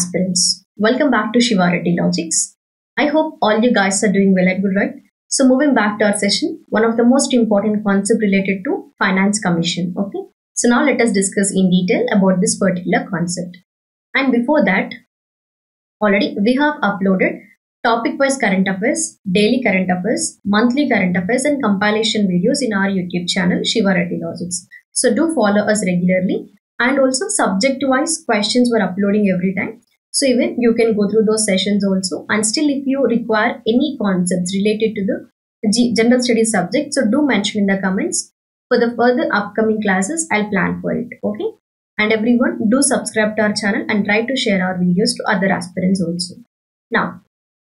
aspirants. Welcome back to Siva reddy logics. I hope all you guys are doing well at good, right? So moving back to our session, one of the most important concept related to Finance Commission. Okay. So now let us discuss in detail about this particular concept. And before that, already we have uploaded topic-wise current affairs, daily current affairs, monthly current affairs and compilation videos in our YouTube channel Siva reddy logics. So do follow us regularly. And also subject-wise questions were uploading every time. So even you can go through those sessions also. And still if you require any concepts related to the general studies subject, so do mention in the comments. For the further upcoming classes, I'll plan for it. Okay. And everyone do subscribe to our channel and try to share our videos to other aspirants also. Now,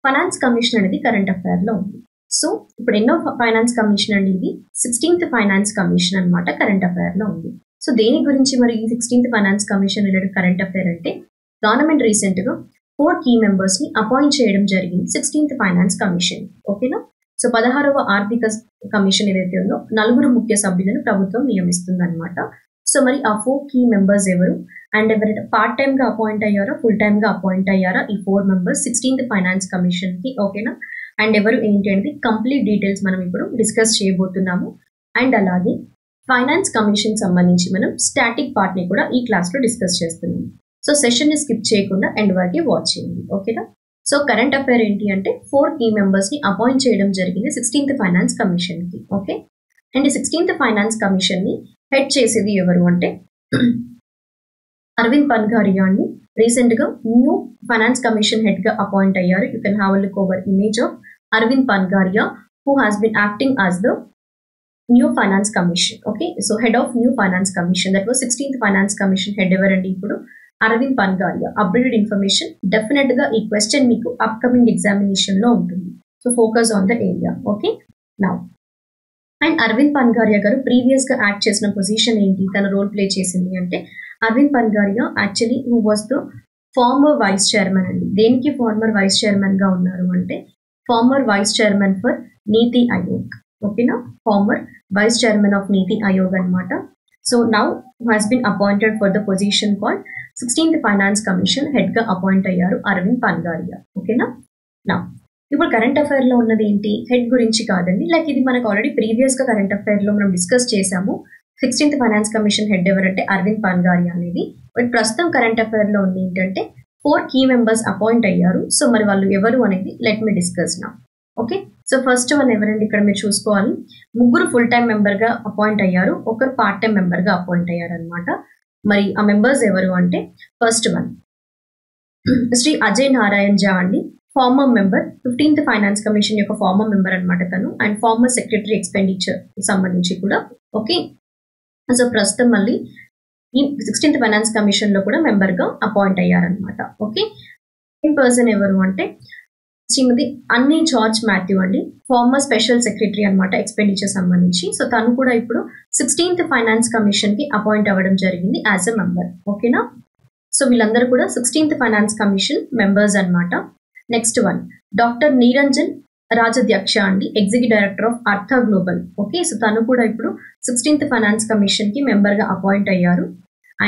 Finance Commission and the current affair law. So, Finance Commission and the 16th Finance Commission and Mata current affair law. So, deni gurinchi mari 16th Finance Commission related current affair ante government recent ga 4 key members ni appoint cheyadam jarigindi 16th Finance Commission. Okay na? So 16వ ఆర్థిక commission ఏదైతే ఉందో నలుగురు ముఖ్య సభ్యులను ప్రభుత్వం నియమిస్తుందన్నమాట. So మరి ఆ 4 key members ఎవరు అండ్ ఎవరైతే పార్ట్ టైమ్ గా అపాయింట్ అయ్యారా ఫుల్ టైమ్ గా అపాయింట్ అయ్యారా ఈ 4 members 16th Finance Commission కి ఓకేనా. అండ్ ఎవరు ఏంటి అనేది కంప్లీట్ డీటెయిల్స్ మనం ఇప్పుడు డిస్కస్ చేయబోతున్నాము. అండ్ అలాగే ఫైనాన్స్ కమిషన్ సంబంధించి మనం స్టాటిక్ పార్ట్ ని కూడా ఈ క్లాస్ లో డిస్కస్ చేస్తున్నాము. సో సెషన్ ని స్కిప్ చేయకుండా ఎండ్ వరకు వాచ్ చేయండి ఓకేనా. సో కరెంట్ అఫైర్ ఏంటి అంటే 4 key members ని అపాయింట్ చేయడం జరిగింది 16th Finance Commission కి okay. And 16th Finance Commission ని హెడ్ చేసేది ఎవరు అంటే అరవింద్ పన్ఘారియా ని రీసెంట్ గా న్యూ ఫైనాన్స్ కమిషన్ హెడ్ గా అపాయింట్ అయ్యారు. You can have a look over image of Arvind Panagariya who has been acting as the new finance commission okay. So head of new finance commission that was 16th Finance Commission head ఎవరండి ఇప్పుడు Arvind Panagariya. Updated information definite గా ఈ question మీకు upcoming examination లో ఉంటుంది. So focus on the area okay. నా and Arvind Panagariya గారు previous గా యాక్ట్ చేసిన పొజిషన్ ఏంటి తన రోల్ ప్లే చేసింది అంటే Arvind Panagariya actually who was the former vice chairman అండి. దేనికి ఫార్మర్ వైస్ చైర్మన్ గా ఉన్నారు అంటే ఫార్మర్ వైస్ చైర్మన్ ఫర్ నీతి ఆయోగ్ ఓకేనా. ఫార్మర్ వైస్ చైర్మన్ ఆఫ్ నీతి ఆయోగ్ అన్నమాట. So now has been appointed for the position called 16th Finance Commission head గా appoint అయ్యారు అరవింద్ పన్ఘారియా ఓకేనా. నా ఇప్పుడు కరెంట్ అఫైర్ లో ఉన్నది ఏంటి హెడ్ గురించి కాదండి. లైక్ ఇది మనకు ఆల్రెడీ ప్రీవియస్ గా కరెంట్ అఫైర్ లో మనం డిస్కస్ చేసాము 16th Finance Commission హెడ్ ఎవరంటే అరవింద్ పన్ఘారియా అనేది. బట్ ప్రస్తుతం కరెంట్ అఫైర్ లో ఉంది ఏంటంటే 4 key members అపాయింట్ అయ్యారు. సో మరి వాళ్ళు ఎవరు అనేది లెట్ మీ డిస్కస్ నా ఓకే. సో ఫస్ట్ వన్ ఎవరండి ఇక్కడ మీరు చూసుకోవాలి ముగ్గురు ఫుల్ టైం మెంబర్ గా అపాయింట్ అయ్యారు ఒకరు పార్ట్ టైం మెంబర్ గా అపాయింట్ అయ్యారు అనమాట. మరి ఆ మెంబర్స్ ఎవరు అంటే ఫస్ట్ వన్ శ్రీ అజయ్ నారాయణ్ ఝా అండి former member 15th Finance Commission యొక్క ఫార్మర్ మెంబర్ అనమాట తను. అండ్ ఫార్మర్ సెక్రటరీ ఎక్స్పెండిచర్ సంబంధించి కూడా ఓకే. సో ప్రస్తుతం మళ్ళీ ఈ 16th Finance Commission లో కూడా మెంబర్ గా అపాయింట్ అయ్యారనమాట ఓకే. ఇన్ పర్సన్ ఎవరు అంటే శ్రీమతి అన్ని జార్జ్ మాథ్యూ అండి ఫార్మర్ స్పెషల్ సెక్రటరీ అనమాట ఎక్స్పెండిచర్ సంబంధించి. సో తను కూడా ఇప్పుడు 16th Finance Commission కి అపాయింట్ అవ్వడం జరిగింది యాజ్ ఎ మెంబర్ ఓకేనా. సో వీళ్ళందరూ కూడా 16th Finance Commission మెంబర్స్ అనమాట. Next one doctor Niranjan Rajadhyaksha అండి executive director of Artha global okay. So తను కూడా ఇప్పుడు 16th Finance Commission కి మెంబర్ గా అపాయింట్ అయ్యారు.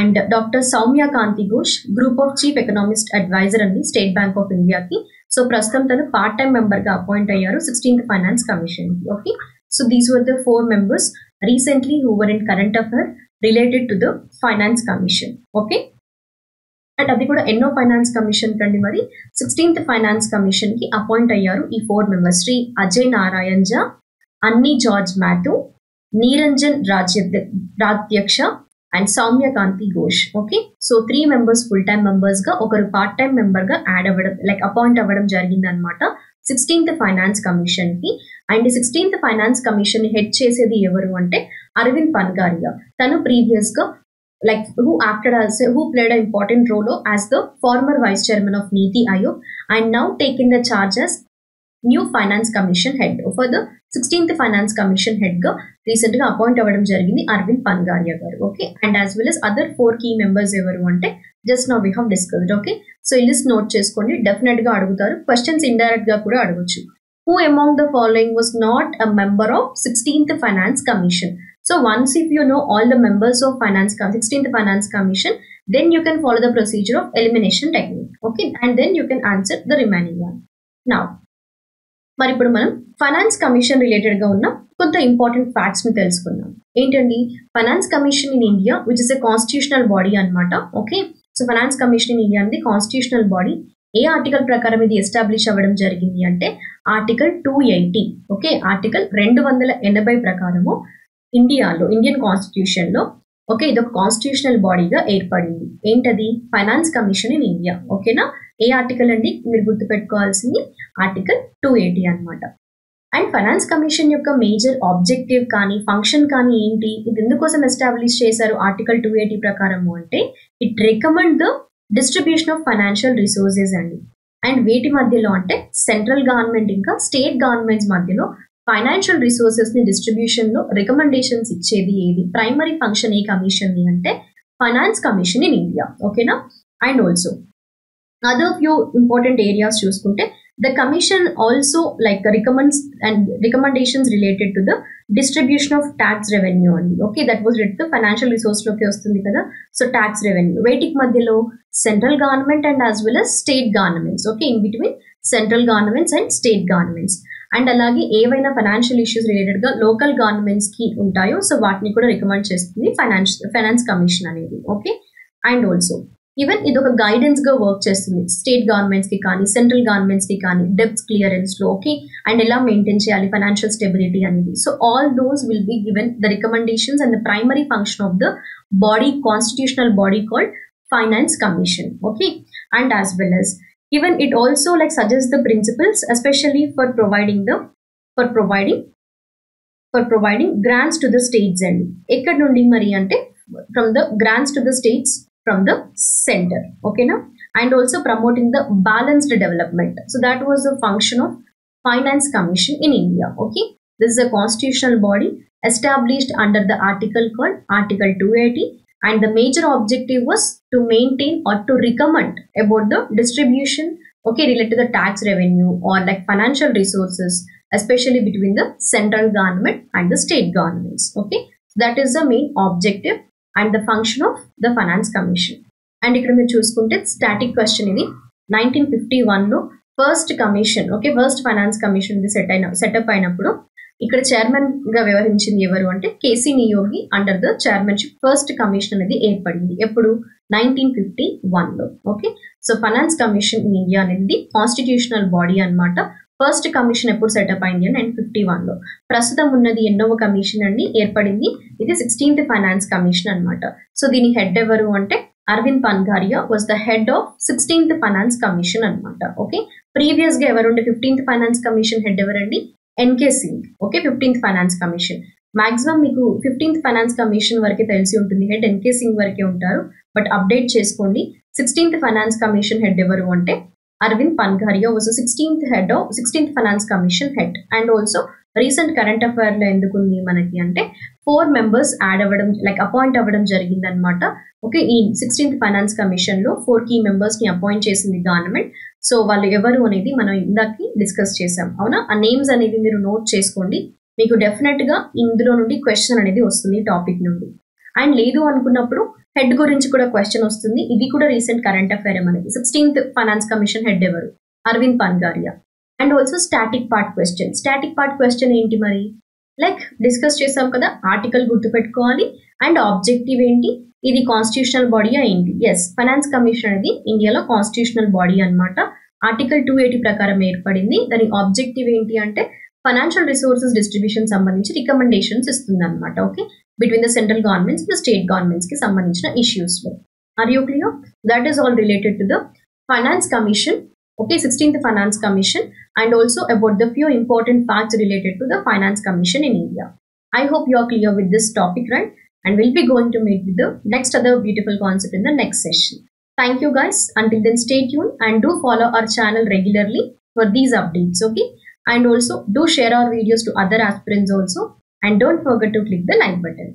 And doctor Soumya Kanti Ghosh group of chief economist advisor అండి స్టేట్ బ్యాంక్ ఆఫ్ ఇండియాకి. సో ప్రస్తుతం తను పార్ట్ టైం మెంబర్ గా అపాయింట్ అయ్యారు 16th Finance Commission కి okay. So these were the 4 members recently Hoover in current affair related to the finance commission okay. And అది కూడా ఎన్నో ఫైనాన్స్ కమిషన్ కండి మరి 16th Finance Commission కి అపాయింట్ అయ్యారు ఈ 4 మెంబర్స్ శ్రీ అజయ్ నారాయణ్ ఝా అన్ని George Mathew Niranjan Rajadhyaksha and Soumya Kanti Ghosh okay. So 3 members full time members గా ఒకరు పార్ట్ టైం మెంబర్ గా యాడ్ అవ్వడం లైక్ అపాయింట్ అవ్వడం జరిగింది అనమాట 16th Finance Commission కి. And 16th Finance Commission head చేసేది ఎవరు అంటే అరవింద్ పన్ఘారియా. తను ప్రీవియస్ గా like who acted as who played a important role as the former vice chairman of NITI Aayog and now taking the charges new finance commission head for the 16th Finance Commission head గా recent గా appoint అవ్వడం జరిగింది అరవింద్ పన్ఘారియా గారు okay. And as well as other 4 key members ఎవరు అంటే just now we have discussed okay. So ఈ list note చేసుకోండి definite గా అడుగుతారు క్వశ్చన్స్ ఇండైరెక్ట్ గా కూడా అడగొచ్చు. Who among the following was not a member of 16th Finance Commission. So once if you know all the members of 16th Finance Commission Then you can follow the procedure of elimination technique. Okay, and then you can answer the remaining one. Now, మరి ఇప్పుడు మనం finance commission related గా ఉన్న కొంత important facts ని తెలుసుకుందాం. ఏంటండి finance commission in India which is a constitutional body అన్నమాట. Okay, so finance commission in India అనేది కాన్స్టిట్యూషనల్ బాడీ. ఏ ఆర్టికల్ ప్రకారం ఇది ఎస్టాబ్లిష్ అవ్వడం జరిగింది అంటే ఆర్టికల్ 280. ఓకే, ఆర్టికల్ 280 ప్రకారము ఇండియాలో ఇండియన్ కాన్స్టిట్యూషన్ లో ఓకే ఇదొక కాన్స్టిట్యూషనల్ బాడీగా ఏర్పడింది. ఏంటది? Finance commission in India. ఓకేనా? ఏ ఆర్టికల్ అండి? మీరు గుర్తుపెట్టుకోవాల్సింది ఆర్టికల్ 280 అనమాట. అండ్ ఫైనాన్స్ కమిషన్ యొక్క మేజర్ ఆబ్జెక్టివ్ కానీ ఫంక్షన్ కానీ ఏంటి, ఇది ఎందుకోసం ఎస్టాబ్లిష్ చేశారు ఆర్టికల్ 280 ప్రకారము అంటే it recommend the distribution of financial resources అండి. అండ్ వీటి మధ్యలో అంటే సెంట్రల్ గవర్నమెంట్ ఇంకా స్టేట్ గవర్నమెంట్స్ మధ్యలో ఫైనాన్షియల్ రిసోర్సెస్ ని డిస్ట్రిబ్యూషన్ లో రికమెండేషన్స్ ఇచ్చేది ఏది? ప్రైమరీ ఫంక్షన్ ఏ కమిషన్ ని అంటే ఫైనాన్స్ కమిషన్ ఇన్ ఇండియా. ఓకేనా? And also other few important areas చూసుకుంటే the commission also like recommends and recommendations related to the distribution of tax revenue అండి. Okay, that was right financial resource లోకి వస్తుంది కదా. So tax revenue వేటికి మధ్యలో central government and as well as state governments. Okay, in between central governments and state governments. And అలాగే ఏవైనా financial issues related గా local governments కి ఉంటాయో సో వాటిని కూడా రికమెండ్ చేస్తుంది ఫైనాన్స్ కమిషన్ అనేది. ఓకే, అండ్ ఆల్సో ఈవెన్ ఇది ఒక గైడెన్స్ గా వర్క్ చేస్తుంది స్టేట్ గవర్నమెంట్స్ కి కానీ సెంట్రల్ గవర్నమెంట్స్ కి కానీ డెబ్ట్ క్లియరెన్స్ లో. ఓకే, అండ్ ఎలా మెయింటైన్ చేయాలి ఫైనాన్షియల్ స్టెబిలిటీ అనేది. So all those will be given the recommendations and the primary function of the body, constitutional body called finance commission. Okay, and as well as even it also like suggests the principles especially for providing grants to the states and ekkad nundi mari ante from the grants to the states from the center. Okay na? And also promoting the balanced development. So that was the function of finance commission in India. Okay, this is a constitutional body established under the article called article 280. And the major objective was to maintain or to recommend about the distribution, okay, related to the tax revenue or like financial resources, especially between the central government and the state governments. Okay, so that is the main objective and the function of the Finance Commission. And ikkada meer chusukunte static question idi 1951 lo first commission, okay, first finance commission is set up ayinappudu ఇక్కడ chairman గా వ్యవహరించింది ఎవరు అంటే K C Neogy under the chairmanship first commission అనేది ఏర్పడింది. ఎప్పుడు? 1951 లో. Okay, so finance commission in India అనేది కాన్స్టిట్యూషనల్ బాడీ అన్నమాట. ఫస్ట్ కమిషన్ ఎప్పుడు సెటప్ అయింది అంటే 1951 లో. ప్రస్తుతం ఉన్నది ఎన్నో కమిషన్ అండి ఏర్పడింది, ఇది 16th ఫైనాన్స్ కమిషన్ అన్నమాట. సో దీని హెడ్ ఎవరు అంటే Arvind Panagariya was the head of 16th finance commission అన్నమాట. ఓకే, ప్రీవియస్ గా ఎవరుండే 15th ఫైనాన్స్ కమిషన్ హెడ్ ఎవరండి? NK Singh. Okay, 15th finance commission maximum మీకు 15th ఫైనాన్స్ కమిషన్ వరకే తెలిసి ఉంటుంది, హెడ్ NK సింగ్ వరకే ఉంటారు. బట్ అప్డేట్ చేసుకోండి 16th ఫైనాన్స్ కమిషన్ హెడ్ ఎవరు అంటే Arvind Panagariya was 16th finance commission head. And also recent current affair లో ఎందుకుంది మనకి అంటే 4 మెంబర్స్ యాడ్ అవ్వడం లైక్ అపాయింట్ అవ్వడం జరిగింది అనమాట. ఓకే, ఈ 16th ఫైనాన్స్ కమిషన్ లో 4 కీ మెంబర్స్ ని అపాయింట్ చేసింది గవర్నమెంట్. సో వాళ్ళు ఎవరు అనేది మనం ఇందాకి డిస్కస్ చేసాం, అవునా? ఆ నేమ్స్ అనేది మీరు నోట్ చేసుకోండి, మీకు డెఫినెట్ గా ఇందులో నుండి క్వశ్చన్ అనేది వస్తుంది టాపిక్ నుండి. అండ్ లేదు అనుకున్నప్పుడు హెడ్ గురించి కూడా క్వశ్చన్ వస్తుంది, ఇది కూడా రీసెంట్ కరెంట్ అఫైర్ మనకి. 16th ఫైనాన్స్ కమిషన్ హెడ్ ఎవరు? Arvind Panagariya. And also static part question. Static part question ఏంటి మరి? లైక్ డిస్కస్ చేసాం కదా, ఆర్టికల్ గుర్తుపెట్టుకోవాలి అండ్ ఆబ్జెక్టివ్ ఏంటి, ఇది కాన్స్టిట్యూషనల్ బాడీయా ఏంటి? ఎస్, ఫైనాన్స్ కమిషన్ అనేది ఇండియాలో కాన్స్టిట్యూషనల్ బాడీ అనమాట. ఆర్టికల్ 280 ప్రకారం ఏర్పడింది. దాని ఆబ్జెక్టివ్ ఏంటి అంటే ఫైనాన్షియల్ రిసోర్సెస్ డిస్ట్రిబ్యూషన్ సంబంధించి రికమెండేషన్స్ ఇస్తుంది అనమాట. Okay, between the central governments and state governments కి సంబంధించిన ఇష్యూస్ లో. Are you clear? That is all related to the finance commission. Okay, 16th finance commission and also about the few important facts related to the finance commission in India. I hope you are clear with this topic, right? And we'll be going to meet with the next other beautiful concept in the next session. Thank you guys. Until then, stay tuned and do follow our channel regularly for these updates. Okay, and also do share our videos to other aspirants also, and don't forget to click the like button.